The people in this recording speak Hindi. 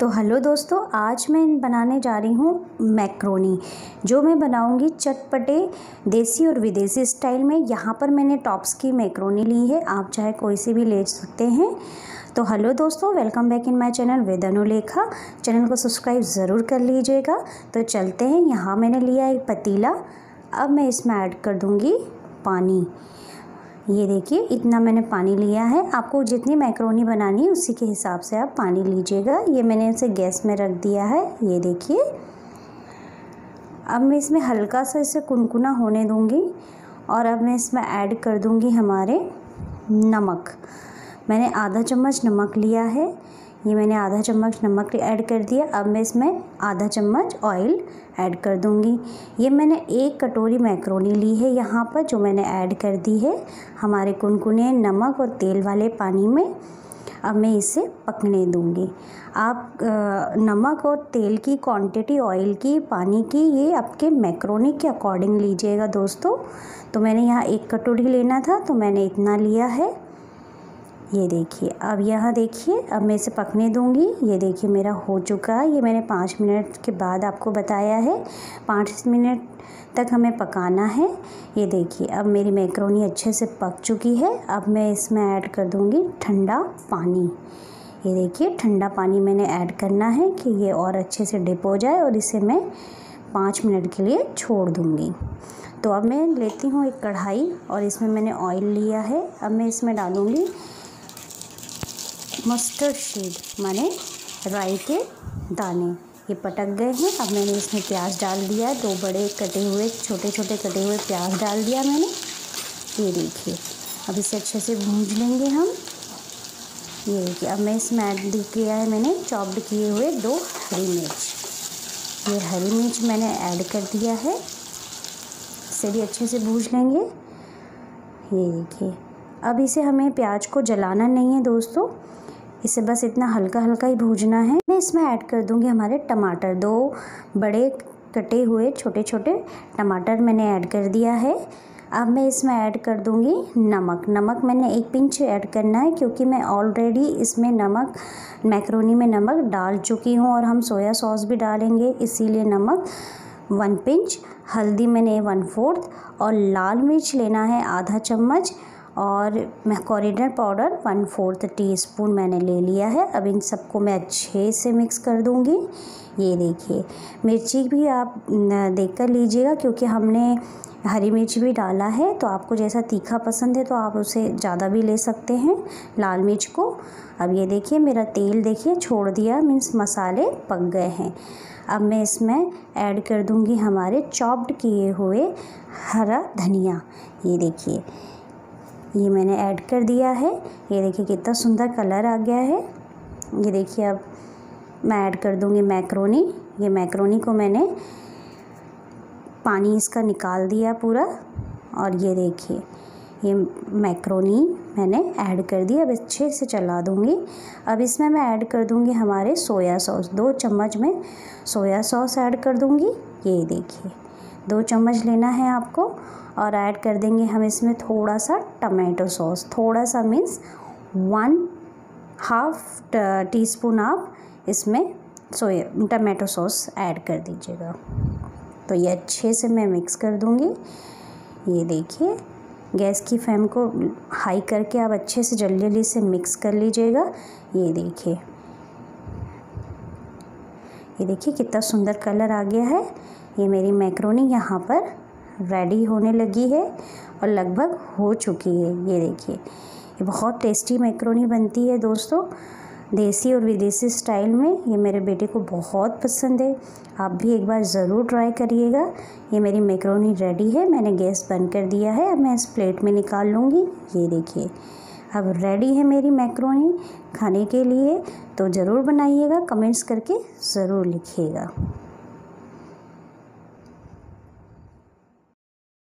तो हेलो दोस्तों, आज मैं बनाने जा रही हूँ मैक्रोनी, जो मैं बनाऊँगी चटपटे देसी और विदेशी स्टाइल में। यहाँ पर मैंने टॉप्स की मैक्रोनी ली है, आप चाहे कोई से भी ले सकते हैं। तो हेलो दोस्तों, welcome back in my channel with Anulekha. Channel को सब्सक्राइब ज़रूर कर लीजिएगा। तो चलते हैं। यहाँ मैंने लिया एक पतीला, अब मैं इसमें ऐड कर दूँगी पानी। ये देखिए, इतना मैंने पानी लिया है। आपको जितनी मैक्रोनी बनानी है उसी के हिसाब से आप पानी लीजिएगा। ये मैंने इसे गैस में रख दिया है। ये देखिए, अब मैं इसमें हल्का सा इसे कुनकुना होने दूंगी। और अब मैं इसमें ऐड कर दूंगी हमारे नमक। मैंने आधा चम्मच नमक लिया है। ये मैंने आधा चम्मच नमक ऐड कर दिया। अब मैं इसमें आधा चम्मच ऑयल ऐड कर दूंगी। ये मैंने एक कटोरी मैक्रोनी ली है यहाँ पर, जो मैंने ऐड कर दी है हमारे कुनकुने नमक और तेल वाले पानी में। अब मैं इसे पकने दूंगी। आप नमक और तेल की क्वांटिटी, ऑयल की, पानी की, ये आपके मैक्रोनी के अकॉर्डिंग लीजिएगा दोस्तों। तो मैंने यहाँ एक कटोरी लेना था, तो मैंने इतना लिया है। ये देखिए, अब यहाँ देखिए, अब मैं इसे पकने दूंगी। ये देखिए, मेरा हो चुका है। ये मैंने 5 मिनट के बाद आपको बताया है, 5 मिनट तक हमें पकाना है। ये देखिए, अब मेरी मैक्रोनी अच्छे से पक चुकी है। अब मैं इसमें ऐड कर दूंगी ठंडा पानी। ये देखिए, ठंडा पानी मैंने ऐड करना है कि ये और अच्छे से डिप हो जाए, और इसे मैं 5 मिनट के लिए छोड़ दूँगी। तो अब मैं लेती हूँ एक कढ़ाई, और इसमें मैंने ऑयल लिया है। अब मैं इसमें डालूँगी मस्टर्ड सीड, माने राई के दाने। ये पटक गए हैं। अब मैंने इसमें प्याज डाल दिया, 2 बड़े कटे हुए, छोटे छोटे कटे हुए प्याज डाल दिया मैंने। ये देखिए, अब इसे अच्छे से भून लेंगे हम। ये देखिए, अब मैं इसमें ऐड किया है मैंने चॉप्ड किए हुए 2 हरी मिर्च। ये हरी मिर्च मैंने ऐड कर दिया है। इसे भी अच्छे से भून लेंगे। ये देखिए, अब इसे हमें प्याज को जलाना नहीं है दोस्तों, इसे बस इतना हल्का हल्का ही भूनना है। मैं इसमें ऐड कर दूंगी हमारे टमाटर, 2 बड़े कटे हुए छोटे छोटे टमाटर मैंने ऐड कर दिया है। अब मैं इसमें ऐड कर दूंगी नमक। नमक मैंने 1 पिंच ऐड करना है, क्योंकि मैं ऑलरेडी इसमें नमक, मैक्रोनी में नमक डाल चुकी हूँ, और हम सोया सॉस भी डालेंगे, इसीलिए नमक 1 पिंच। हल्दी मैंने 1/4, और लाल मिर्च लेना है आधा चम्मच, और कोरिएंडर पाउडर 1/4 टीस्पून मैंने ले लिया है। अब इन सबको मैं अच्छे से मिक्स कर दूंगी। ये देखिए, मिर्ची भी आप देख कर लीजिएगा, क्योंकि हमने हरी मिर्च भी डाला है। तो आपको जैसा तीखा पसंद है तो आप उसे ज़्यादा भी ले सकते हैं, लाल मिर्च को। अब ये देखिए, मेरा तेल देखिए छोड़ दिया, मीन्स मसाले पक गए हैं। अब मैं इसमें ऐड कर दूंगी हमारे चॉप्ड किए हुए हरा धनिया। ये देखिए, ये मैंने ऐड कर दिया है। ये देखिए, कितना सुंदर कलर आ गया है। ये देखिए, अब मैं ऐड कर दूंगी मैक्रोनी। ये मैक्रोनी को मैंने पानी इसका निकाल दिया पूरा, और ये देखिए, ये मैक्रोनी मैंने ऐड कर दी। अब अच्छे से चला दूंगी। अब इसमें मैं ऐड कर दूंगी हमारे सोया सॉस, 2 चम्मच में सोया सॉस ऐड कर दूंगी। ये देखिए, 2 चम्मच लेना है आपको। और ऐड कर देंगे हम इसमें थोड़ा सा टमाटो सॉस, थोड़ा सा मीन्स 1/2 टीस्पून आप इसमें सोया टमाटो सॉस ऐड कर दीजिएगा। तो ये अच्छे से मैं मिक्स कर दूंगी। ये देखिए, गैस की फ्लेम को हाई करके आप अच्छे से जल्दी जल्दी से मिक्स कर लीजिएगा। ये देखिए, कितना सुंदर कलर आ गया है। ये मेरी मैक्रोनी यहाँ पर रेडी होने लगी है, और लगभग हो चुकी है। ये देखिए, ये बहुत टेस्टी मैक्रोनी बनती है दोस्तों, देसी और विदेशी स्टाइल में। ये मेरे बेटे को बहुत पसंद है, आप भी एक बार ज़रूर ट्राई करिएगा। ये मेरी मैक्रोनी रेडी है। मैंने गैस बंद कर दिया है। अब मैं इस प्लेट में निकाल लूँगी। ये देखिए, अब रेडी है मेरी मैक्रोनी खाने के लिए। तो ज़रूर बनाइएगा, कमेंट्स करके ज़रूर लिखिएगा।